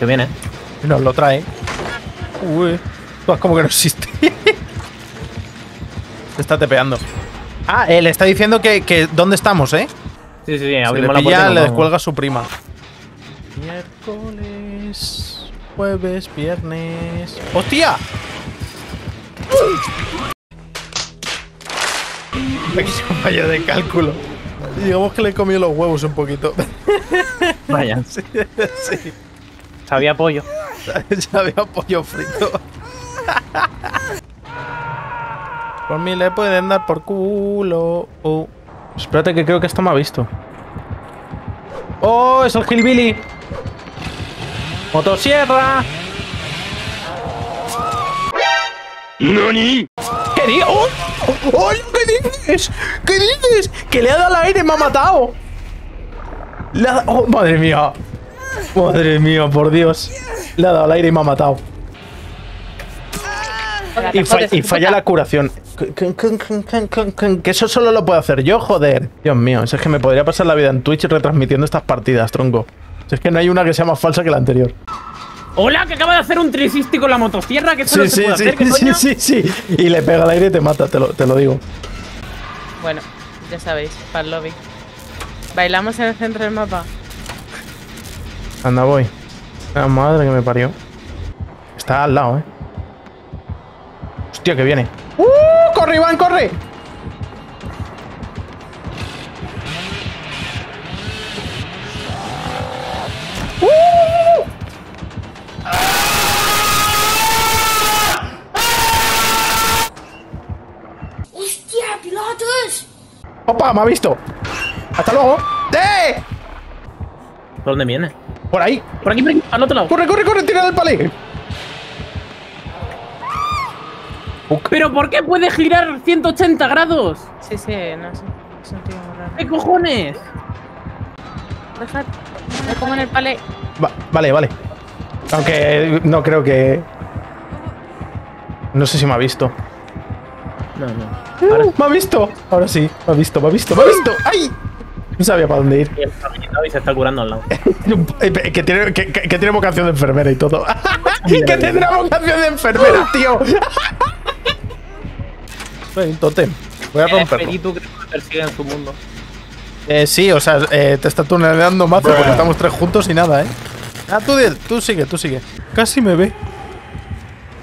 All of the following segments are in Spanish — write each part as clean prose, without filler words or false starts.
Que viene. Y nos lo trae. Uy. Pues como que no existe. Se está tepeando. Ah, le está diciendo que dónde estamos, ¿eh? Sí, sí, abrimos la puerta. Ya le descuelga su prima. Miércoles, jueves, viernes. ¡Hostia! Aquí se un fallo de cálculo. Digamos que le he comido los huevos un poquito. Vaya. Sí, sí. Sabía pollo. Sabía pollo frito. Por mí le pueden dar por culo. Oh. Espérate, que creo que esto me ha visto. ¡Oh! ¡Es el Hillbilly! ¡Motosierra! ¡Nani! ¿Qué dices? ¡Oh! ¡Oh! ¿Qué dices? ¿Qué dices? ¡Que le ha dado al aire y me ha matado! Le ha dado... ¡Oh! ¡Madre mía! ¡Madre mía! ¡Por Dios! Le ha dado al aire y me ha matado. Y falla la curación. Que eso solo lo puedo hacer yo, joder. Dios mío, es que me podría pasar la vida en Twitch retransmitiendo estas partidas, tronco. Es que no hay una que sea más falsa que la anterior. Hola, que acaba de hacer un 360 con la motosierra. Que solo se puede hacer, ¿qué coño? Sí. Y le pega al aire y te mata, te lo digo. Bueno, ya sabéis, para el lobby. Bailamos en el centro del mapa. Anda, voy. La madre que me parió. Está al lado, eh. Hostia, que viene. ¡Corre, Iván, corre! ¡Hostia, pilotos! ¡Opa, me ha visto! ¡Hasta luego! ¡Eh! ¿Por dónde viene? Por ahí. Por aquí, por aquí. Al otro lado. ¡Corre, corre, corre! ¡Tira del palé! ¿Pero por qué puede girar 180 grados? Sí, no sé. Es un tío muy raro. ¿Qué cojones? Dejad. Me pongo en el palé. Vale. Aunque no creo que... No sé si me ha visto. No. Ahora... ¡Me ha visto! Ahora sí. Me ha visto. ¡Ay! No sabía para dónde ir. Y se está curando al lado. que tiene vocación de enfermera y todo. Que tendrá vocación de enfermera, tío. Soy un tótem. Voy a romperlo. El espíritu que te persigue en su mundo. Sí, o sea, te está tuneleando mazo porque estamos tres juntos y nada, ¿eh? Ah, tú sigue. Casi me ve.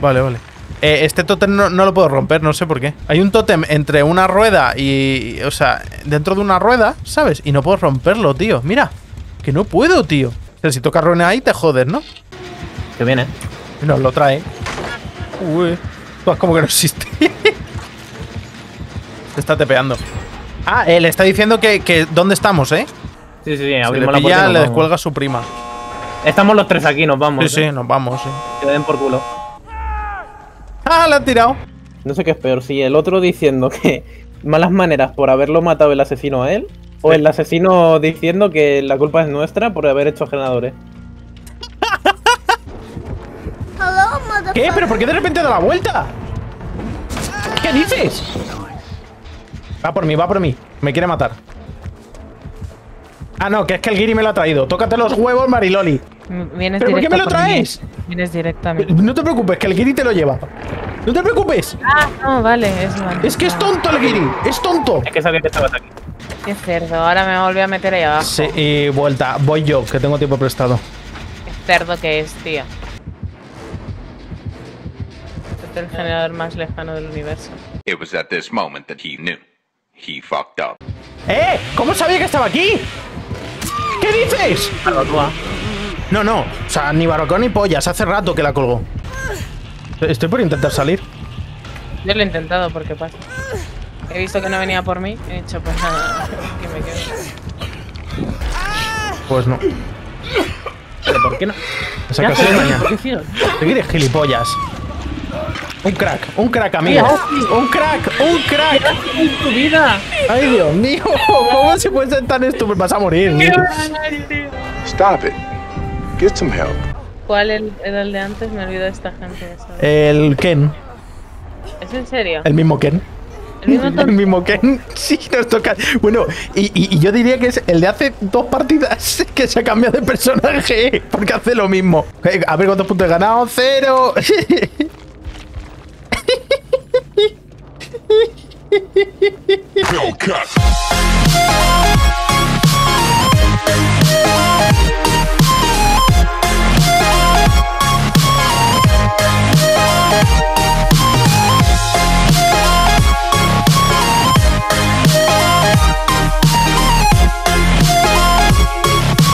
Vale. Este tótem no lo puedo romper, no sé por qué. Hay un tótem entre una rueda y... O sea, dentro de una rueda, ¿sabes? Y no puedo romperlo, tío. Mira, que no puedo, tío. O sea, si tocas rueda ahí, te jodes, ¿no? Que viene. Y nos lo trae. Uy. Pues como que no existe. Se está tepeando. Ah, le está diciendo que dónde estamos, ¿eh? Sí, abrimos la puerta. Ya le descuelga su prima. Estamos los tres aquí, nos vamos. Sí, nos vamos, sí. Que le den por culo. ¡Ah, la han tirado! No sé qué es peor, si el otro diciendo que malas maneras por haberlo matado el asesino a él, o el asesino diciendo que la culpa es nuestra por haber hecho generadores. ¿Qué? ¿Pero por qué de repente da la vuelta? ¿Qué dices? Va por mí. Me quiere matar. Ah, no, que es que el Guiri me lo ha traído. Tócate los huevos, Mariloli. ¿Pero por qué me lo traes? Vienes directamente. No te preocupes, que el Guiri te lo lleva. ¡No te preocupes! Ah, no, vale. Es que es tonto el Guiri. Es tonto. Es que sabía que estabas aquí. Qué cerdo. Ahora me volví a meter ahí abajo. Sí, y vuelta. Voy yo, que tengo tiempo prestado. Qué cerdo que es, tío. Este es el generador más lejano del universo. It was at this moment that he knew. He fucked up. ¡Eh! ¿Cómo sabía que estaba aquí? ¿Qué dices? No. O sea, ni barbacoa ni pollas. Hace rato que la colgó. Estoy por intentar salir. Yo lo he intentado porque pasa. He visto que no venía por mí. He dicho, pues nada. Que me quedo. Pues no. ¿Pero por qué no? ¿Te quieres gilipollas? Un crack, amigo. Un crack. ¿Qué en tu vida? Ay, Dios mío, ¿cómo se puede ser tan estúpido? Vas a morir, tío. Stop it. Get some help. ¿Cuál era el de antes? Me olvido de esta gente. ¿Sabes? El Ken. ¿Es en serio? El mismo Ken. El mismo Ken. Sí, nos toca. Bueno, y yo diría que es el de hace dos partidas que se ha cambiado de personaje porque hace lo mismo. A ver cuántos puntos he ganado. Cero.